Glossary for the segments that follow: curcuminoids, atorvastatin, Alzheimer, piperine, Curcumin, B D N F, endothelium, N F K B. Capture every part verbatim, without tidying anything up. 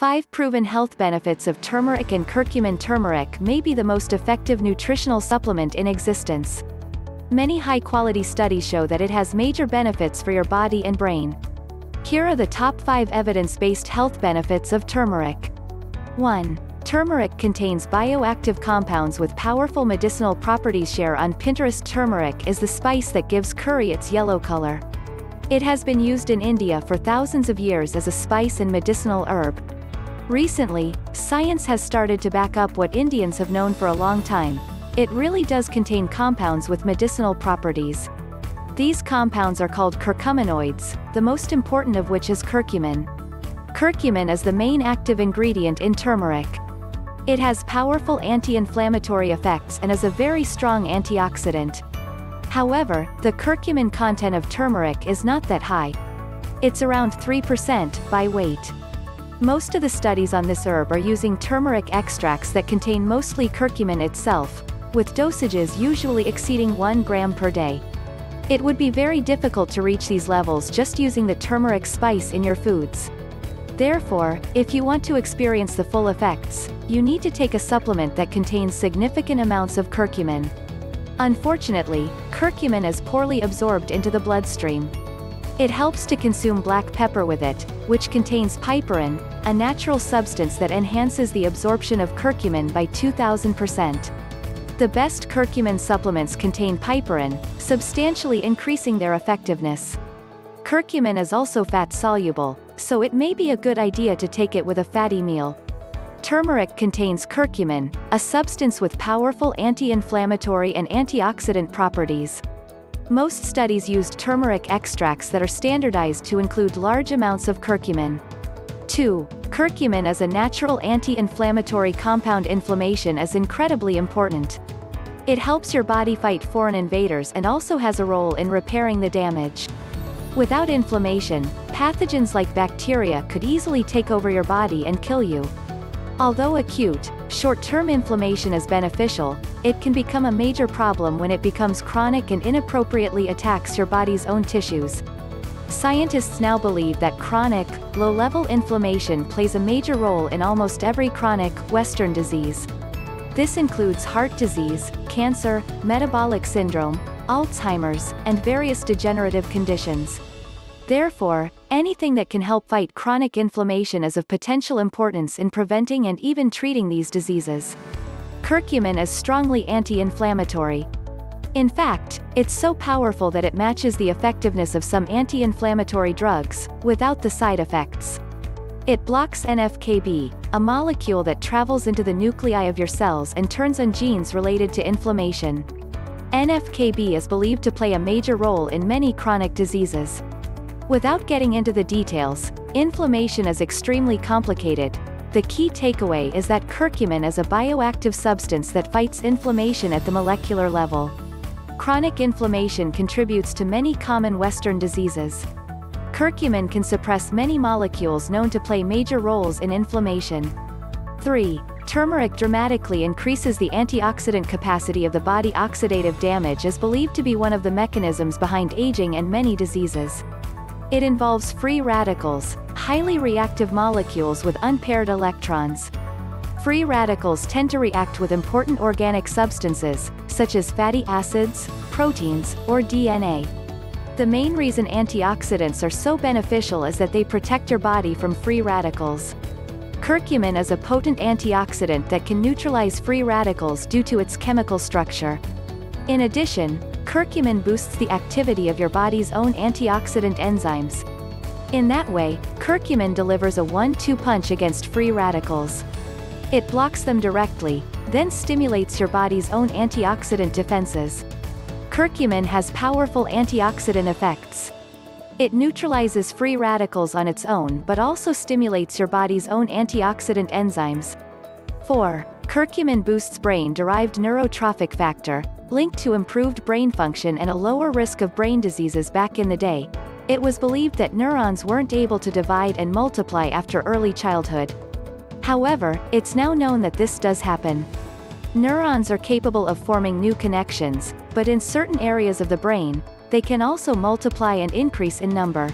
five Proven health benefits of turmeric and curcumin. Turmeric may be the most effective nutritional supplement in existence. Many high-quality studies show that it has major benefits for your body and brain. Here are the top five evidence-based health benefits of turmeric. one. Turmeric contains bioactive compounds with powerful medicinal properties. Share on Pinterest. Turmeric is the spice that gives curry its yellow color. It has been used in India for thousands of years as a spice and medicinal herb. Recently, science has started to back up what Indians have known for a long time. It really does contain compounds with medicinal properties. These compounds are called curcuminoids, the most important of which is curcumin. Curcumin is the main active ingredient in turmeric. It has powerful anti-inflammatory effects and is a very strong antioxidant. However, the curcumin content of turmeric is not that high. It's around three percent by weight. Most of the studies on this herb are using turmeric extracts that contain mostly curcumin itself, with dosages usually exceeding one gram per day. It would be very difficult to reach these levels just using the turmeric spice in your foods. Therefore, if you want to experience the full effects, you need to take a supplement that contains significant amounts of curcumin. Unfortunately, curcumin is poorly absorbed into the bloodstream. It helps to consume black pepper with it, which contains piperine, a natural substance that enhances the absorption of curcumin by two thousand percent. The best curcumin supplements contain piperine, substantially increasing their effectiveness. Curcumin is also fat-soluble, so it may be a good idea to take it with a fatty meal. Turmeric contains curcumin, a substance with powerful anti-inflammatory and antioxidant properties. Most studies used turmeric extracts that are standardized to include large amounts of curcumin. two. Curcumin as a natural anti-inflammatory compound. Inflammation is incredibly important. It helps your body fight foreign invaders and also has a role in repairing the damage. Without inflammation, pathogens like bacteria could easily take over your body and kill you. Although acute, short-term inflammation is beneficial, it can become a major problem when it becomes chronic and inappropriately attacks your body's own tissues. Scientists now believe that chronic, low-level inflammation plays a major role in almost every chronic, Western disease. This includes heart disease, cancer, metabolic syndrome, Alzheimer's, and various degenerative conditions. Therefore, anything that can help fight chronic inflammation is of potential importance in preventing and even treating these diseases. Curcumin is strongly anti-inflammatory. In fact, it's so powerful that it matches the effectiveness of some anti-inflammatory drugs, without the side effects. It blocks N F K B, a molecule that travels into the nuclei of your cells and turns on genes related to inflammation. N F K B is believed to play a major role in many chronic diseases. Without getting into the details, inflammation is extremely complicated. The key takeaway is that curcumin is a bioactive substance that fights inflammation at the molecular level. Chronic inflammation contributes to many common Western diseases. Curcumin can suppress many molecules known to play major roles in inflammation. three. Turmeric dramatically increases the antioxidant capacity of the body. Oxidative damage is believed to be one of the mechanisms behind aging and many diseases. It involves free radicals, highly reactive molecules with unpaired electrons. Free radicals tend to react with important organic substances, such as fatty acids, proteins, or D N A. The main reason antioxidants are so beneficial is that they protect your body from free radicals. Curcumin is a potent antioxidant that can neutralize free radicals due to its chemical structure. In addition, curcumin boosts the activity of your body's own antioxidant enzymes. In that way, curcumin delivers a one two punch against free radicals. It blocks them directly, then stimulates your body's own antioxidant defenses. Curcumin has powerful antioxidant effects. It neutralizes free radicals on its own but also stimulates your body's own antioxidant enzymes. four. Curcumin boosts brain-derived neurotrophic factor, linked to improved brain function and a lower risk of brain diseases. Back in the day, it was believed that neurons weren't able to divide and multiply after early childhood. However, it's now known that this does happen. Neurons are capable of forming new connections, but in certain areas of the brain, they can also multiply and increase in number.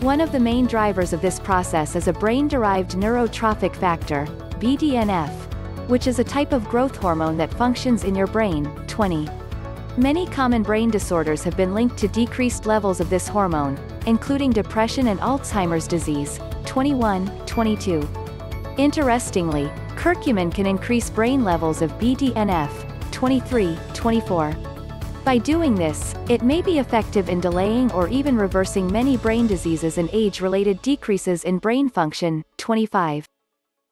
One of the main drivers of this process is a brain-derived neurotrophic factor, B D N F, which is a type of growth hormone that functions in your brain. twenty. Many common brain disorders have been linked to decreased levels of this hormone, including depression and Alzheimer's disease. twenty-one, twenty-two. Interestingly, curcumin can increase brain levels of B D N F. twenty-three, twenty-four. By doing this, it may be effective in delaying or even reversing many brain diseases and age-related decreases in brain function. twenty-five.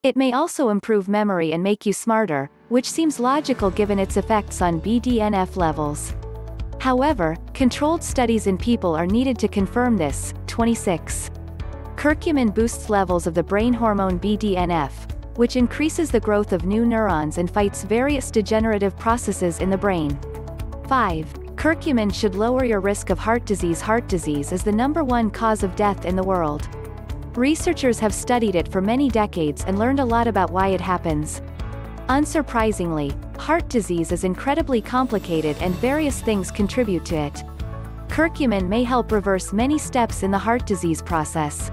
It may also improve memory and make you smarter, which seems logical given its effects on B D N F levels. However, controlled studies in people are needed to confirm this. twenty-six. Curcumin boosts levels of the brain hormone B D N F, which increases the growth of new neurons and fights various degenerative processes in the brain. five. Curcumin should lower your risk of heart disease. Heart disease is the number one cause of death in the world. Researchers have studied it for many decades and learned a lot about why it happens. Unsurprisingly, heart disease is incredibly complicated and various things contribute to it. Curcumin may help reverse many steps in the heart disease process.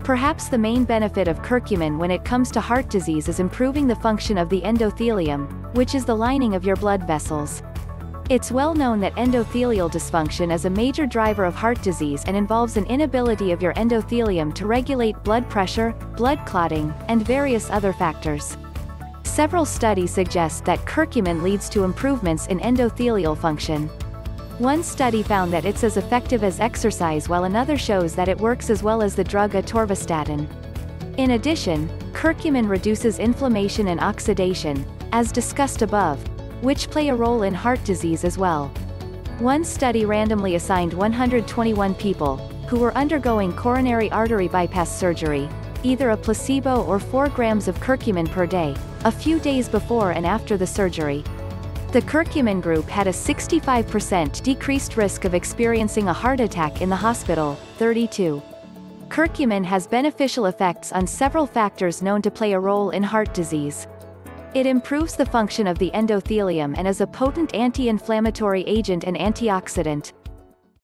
Perhaps the main benefit of curcumin when it comes to heart disease is improving the function of the endothelium, which is the lining of your blood vessels. It's well known that endothelial dysfunction is a major driver of heart disease and involves an inability of your endothelium to regulate blood pressure, blood clotting, and various other factors. Several studies suggest that curcumin leads to improvements in endothelial function. One study found that it's as effective as exercise, while another shows that it works as well as the drug atorvastatin. In addition, curcumin reduces inflammation and oxidation, as discussed above, which play a role in heart disease as well. One study randomly assigned one hundred twenty-one people, who were undergoing coronary artery bypass surgery, either a placebo or four grams of curcumin per day, a few days before and after the surgery. The curcumin group had a sixty-five percent decreased risk of experiencing a heart attack in the hospital. thirty-two. Curcumin has beneficial effects on several factors known to play a role in heart disease. It improves the function of the endothelium and is a potent anti-inflammatory agent and antioxidant,